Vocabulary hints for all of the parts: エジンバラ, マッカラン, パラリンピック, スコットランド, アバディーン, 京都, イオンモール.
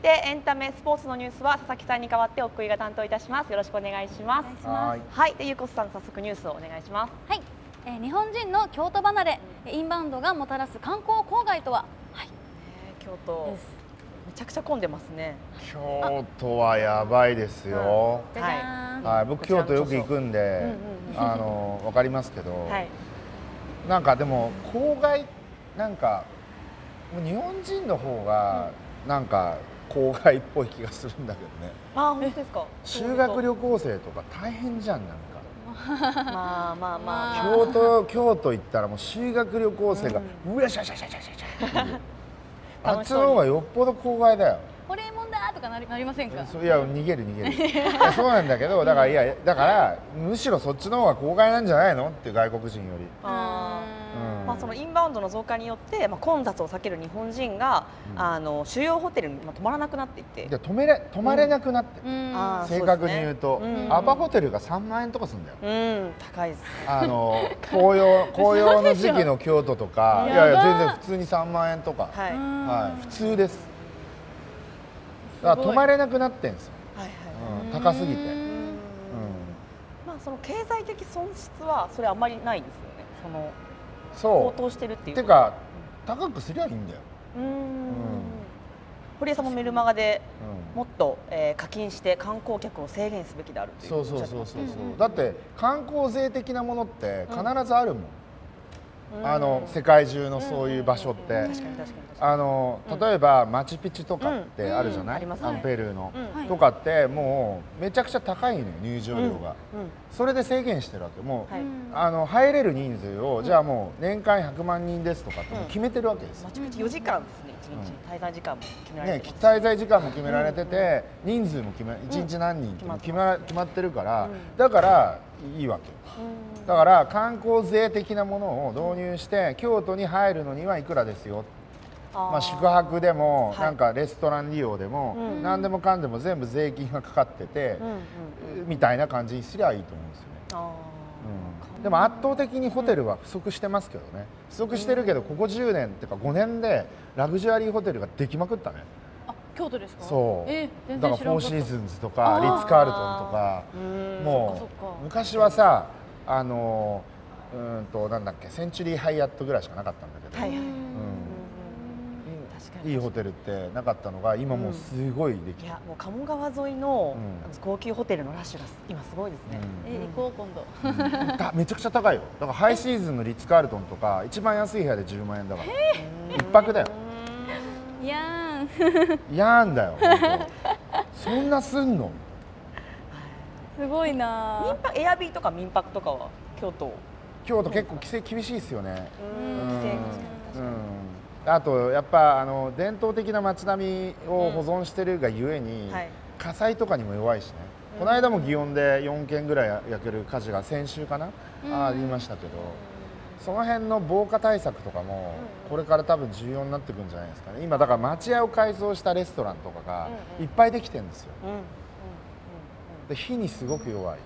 してエンタメスポーツのニュースは佐々木さんに代わって奥井が担当いたします。よろしくお願いします。はい、でゆうこさん、早速ニュースをお願いします。はい、日本人の京都離れ、インバウンドがもたらす観光郊外とは。はい、京都。めちゃくちゃ混んでますね。京都はやばいですよ。はい、僕京都よく行くんで、わかりますけど。なんかでも郊外、なんか日本人の方がなんか郊外っぽい気がするんだけどね。あ、本当ですか。修学旅行生とか大変じゃん、なんか。まあまあまあ。京都行ったらもう修学旅行生がうらしゃしゃしゃしゃしゃ。あっちの方がよっぽど郊外だよ。ホレモンだとかなりませんか。いや、逃げる。そうなんだけど、だからむしろそっちの方が郊外なんじゃないのって外国人より。まあそのインバウンドの増加によって、まあ混雑を避ける日本人が、主要ホテルに泊まらなくなっていて。いや、泊まれなくなって。正確に言うと、アパホテルが3万円とかするんだよ。高いです。紅葉の時期の京都とか、いやいや、全然普通に3万円とか。はい、普通です。だから泊まれなくなってんですよ。高すぎて。まあその経済的損失はそれあんまりないんですよね。その高騰してるっていう。てか高くすりゃいいんだよ。堀江さんもメルマガでもっと課金して観光客を制限すべきであるっていう。そう。だって観光税的なものって必ずあるもん。世界中のそういう場所って、例えばマチュピチュとかってあるじゃない、ペルーのとかってもうめちゃくちゃ高いのよ、入場料が。それで制限してるわけ。もう入れる人数を、じゃあもう年間100万人ですとかってもう決めてるわけです。マチュピチュ4時間ですね。1日滞在時間も決められて、滞在時間も決められてて、人数も1日何人も決まってるから、だからいいわけ。だから観光税的なものを導入して、京都に入るのにはいくらですよ、まあ宿泊でもなんかレストラン利用でも何でもかんでも全部税金がかかっててみたいな感じにすりゃいいと思うんですよね。でも圧倒的にホテルは不足してますけどね。不足してるけど、ここ10年っていうか5年でラグジュアリーホテルができまくったね。京都ですか。そう。だからフォーシーズンズとかリッツ・カールトンとか、もう昔はさ、なんだっけ、センチュリーハイアットぐらいしかなかったんだけど、いいホテルってなかったのが今もうすごいできる。いや、もう鴨川沿いの高級ホテルのラッシュが今すごいですね。行こう今度。めちゃくちゃ高いよ。だからハイシーズンのリッツ・カールトンとか一番安い部屋で10万円だから。一泊だよ。やんだよ。そんなすんの。すごいな。民泊、エアビーとか民泊とかは京都結構規制厳しいですよね。あとやっぱ伝統的な街並みを保存してるがゆえに、火災とかにも弱いしね。この間も祇園で4件ぐらい焼ける火事が先週かな、ありましたけど。その辺の防火対策とかもこれから多分重要になってくるんじゃないですかね。今だから町屋を改装したレストランとかがいっぱいできてるんですよ。で火にすごく弱い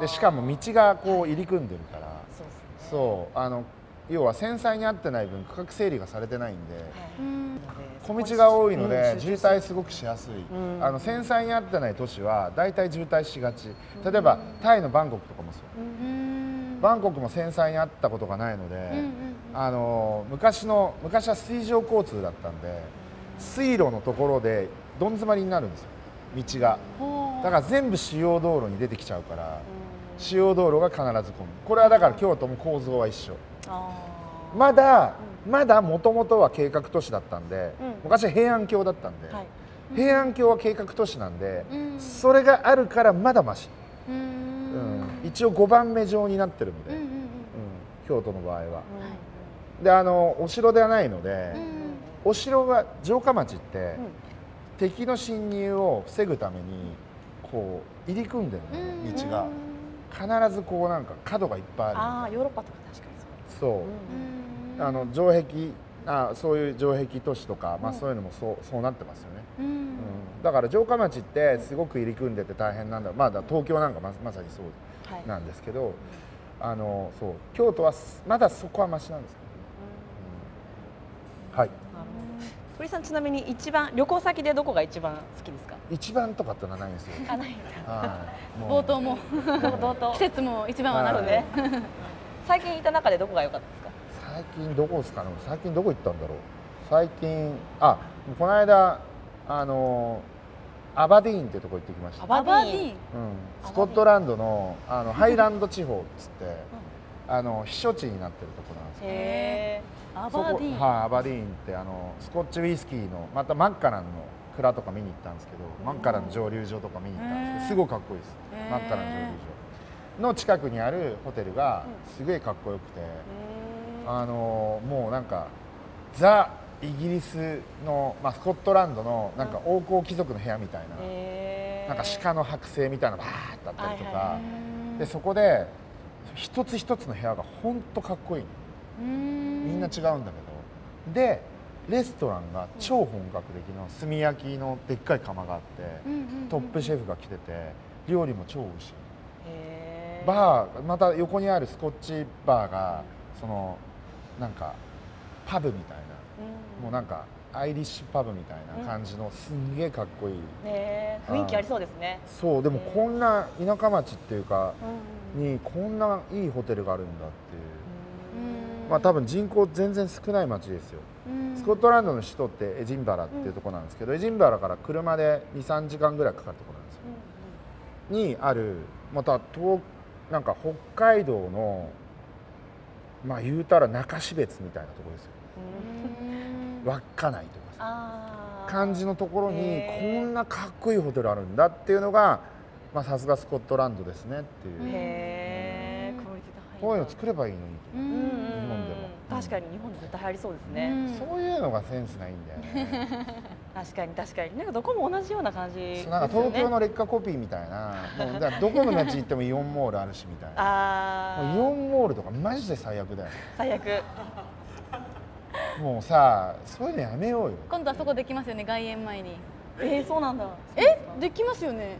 で、しかも道がこう入り組んでるから、そう要は繊細に合ってない分区画整理がされてないんで、小道が多いので渋滞すごくしやすい。繊細に合ってない都市は大体渋滞しがち。例えばタイのバンコクとかもそう。バンコクも繊細にあったことがないので、昔は水上交通だったんで、水路のところでどん詰まりになるんですよ、道が。だから全部主要道路に出てきちゃうから、主要道路が必ず混む。これはだから京都も構造は一緒。まだもともとは計画都市だったんで、昔は平安京だったんで、平安京は計画都市なんで、それがあるからまだマシ。一応5番目状になってるので、京都の場合は。でお城ではないので、お城が城下町って敵の侵入を防ぐためにこう入り組んでるので、道が必ずこうなんか角がいっぱいある。ああ、ヨーロッパとか確かにそう。そう。城壁、そういう城壁都市とか、まあそういうのもそうなってますよね。だから城下町ってすごく入り組んでて大変なんだ。まだ東京なんかまさにそうなんですけど、そう京都はまだそこはマシなんですけど。はい。堀さん、ちなみに旅行先でどこが一番好きですか？一番とかってのはないんですよ。あ、ないんだ。冒頭も季節も一番はなくて。最近いた中でどこが良かったですか？最近どこですかね。最近どこ行ったんだろう。最近、あ、この間アバディーンってとこ行ってきました。アバディーン、スコットランドのハイランド地方っつって避暑地になってるところなんですけど、アバディーンってスコッチウイスキーのまたマッカランの蔵とか見に行ったんですけど、マッカランの蒸留所とか見に行ったんですけど、すごいかっこいいです。マッカラン蒸留所の近くにあるホテルがすげえかっこよくて、もうなんかザ・イギリスの、スコットランドのなんか王侯貴族の部屋みたいな、なんか鹿の剥製みたいなのがバーッとあったりとかで、そこで一つ一つの部屋がほんとかっこいい。みんな違うんだけど、でレストランが超本格的の炭焼きのでっかい窯があって、トップシェフが来てて、料理も超美味しい。バー、また横にあるスコッチバーがそのなんかパブみたいな、もうなんかアイリッシュパブみたいな感じのすんげえかっこいい、雰囲気ありそうですね。そう、でもこんな田舎町っていうかにこんないいホテルがあるんだっていう。多分人口全然少ない町ですよ。スコットランドの首都ってエジンバラっていうとこなんですけど、エジンバラから車で 2,3 時間ぐらいかかるとこなんですよにある、またなんか北海道の言うたら中標津みたいなところですよ。稚内とかさ、感じのところにこんなかっこいいホテルあるんだっていうのが、さすがスコットランドですねっていう。へえ、クオリティ高い。こういうの作ればいいのに、日本でも。確かに日本で絶対流行りそうですね。そういうのがセンスないんだよね。確かに確かに、なんかどこも同じような感じですよね。なんか東京の劣化コピーみたいな、だからどこの街行ってもイオンモールあるしみたいな。イオンモールとかマジで最悪だよ。最悪。もうさ、そういうのやめようよ。今度はそこできますよね、外苑前に。そうなんだ。できますよね。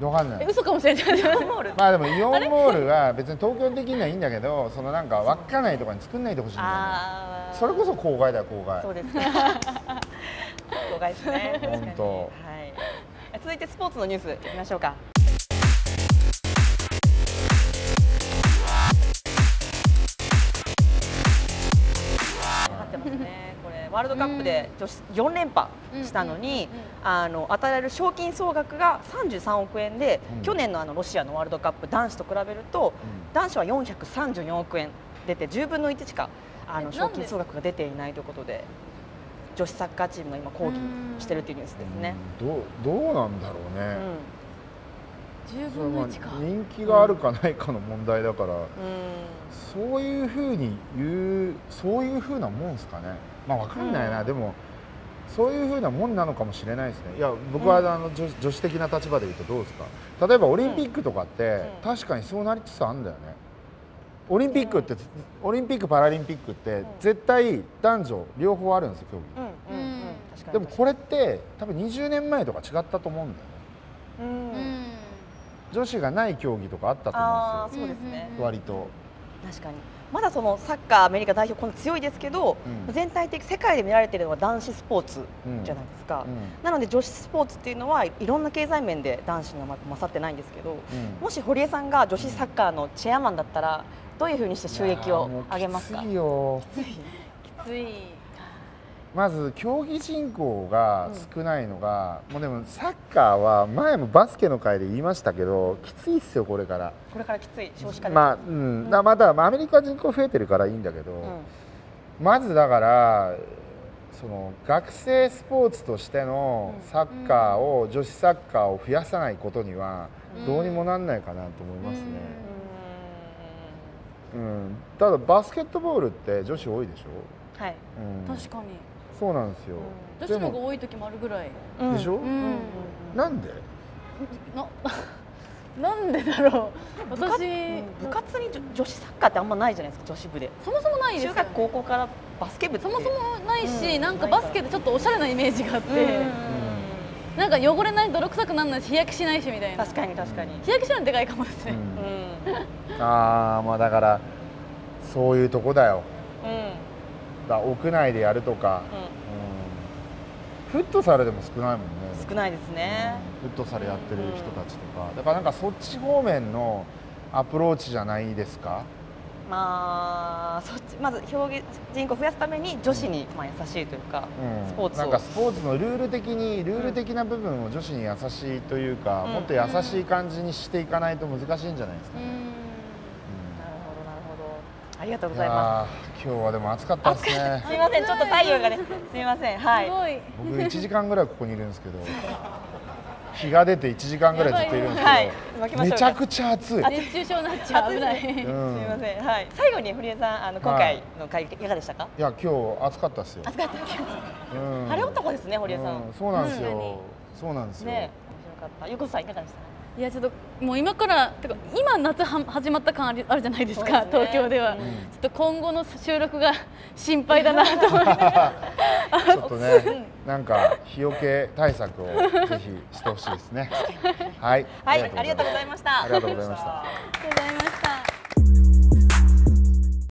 わかんない。嘘かもしれない。イオンモール。でもイオンモールは別に東京的にはいいんだけど、そのなんか稚内とかに作んないでほしいんだよね。それこそ郊外だよ、郊外。そうですね。郊外ですね。本当。はい。続いてスポーツのニュースいきましょうか。ワールドカップで女子4連覇したのに、与えられる賞金総額が33億円で、去年のロシアのワールドカップ男子と比べると、男子は434億円出て、10分の1しか賞金総額が出ていないということで、女子サッカーチームが今、抗議してるというニュースですね。どうなんだろうね、10分の1か。人気があるかないかの問題だから、そういうふうに言う、そういうふうなもんですかね。わかんないな、でもそういうふうなもんなのかもしれないですね。いや、僕は女子的な立場で言うとどうですか。例えばオリンピックとかって確かにそうなりつつあるんだよね。オリンピック・パラリンピックって絶対男女両方あるんですよ、競技。でもこれって多分20年前とか違ったと思うんだよね。女子がない競技とかあったと思うんですよ、割と。確かにまだそのサッカーアメリカ代表、この強いですけど、全体的世界で見られているのは男子スポーツじゃないですか。なので女子スポーツっていうのはいろんな経済面で男子には勝ってないんですけど、もし堀江さんが女子サッカーのチェアマンだったらどういうふうにして収益を上げますか？きついよ。きつい。まず競技人口が少ないのが、もうでもサッカーは前もバスケの回で言いましたけど、きついっすよ、これから。これからきつい、少子化で。まだアメリカ人口増えてるからいいんだけど、まずだからその学生スポーツとしてのサッカーを、女子サッカーを増やさないことにはどうにもなんないかなと思いますね。ただバスケットボールって女子多いでしょ？はい。確かに。そうなんですよ。女子の方が多い時もあるぐらいでしょ。なんで？なんでだろう。私部活に女子サッカーってあんまないじゃないですか。女子部で。そもそもないですよね。中学高校からバスケ部。そもそもないし、なんかバスケでちょっとおしゃれなイメージがあって、なんか汚れない、泥臭くなんないし、日焼けしないしみたいな。確かに確かに。日焼けしないのでかいかもですね。だからそういうとこだよ。屋内でやるとか。フットサルでも少ないもんね。少ないですね、フットサルやってる人たちとか、だからなんかそっち方面のアプローチじゃないですか。まあ、そっちまず表現人口を増やすために女子にまあ優しいというか、スポーツなんかスポーツのルール的な部分を女子に優しいというか、もっと優しい感じにしていかないと難しいんじゃないですかね。ありがとうございます。今日はでも暑かったですね。すみません、ちょっと太陽がね、すみません、はい。僕1時間ぐらいここにいるんですけど、日が出て1時間ぐらいずっといるんですけど、めちゃくちゃ暑い。熱中症になっちゃうぐらい。すみません、はい。最後に堀江さん、今回の会議いかがでしたか？いや、今日暑かったですよ。暑かった。晴れ男ですね、堀江さん。そうなんですよ。そうなんですよ。ね、面白かった。横田さんいかがでしたか？いやちょっともう今からてか今夏は始まった感あるじゃないですか、ですね、東京では、うん、ちょっと今後の収録が心配だなと思ってちょっとねなんか日よけ対策をぜひしてほしいですね。はい、ありがとうございました。ありがとうございました。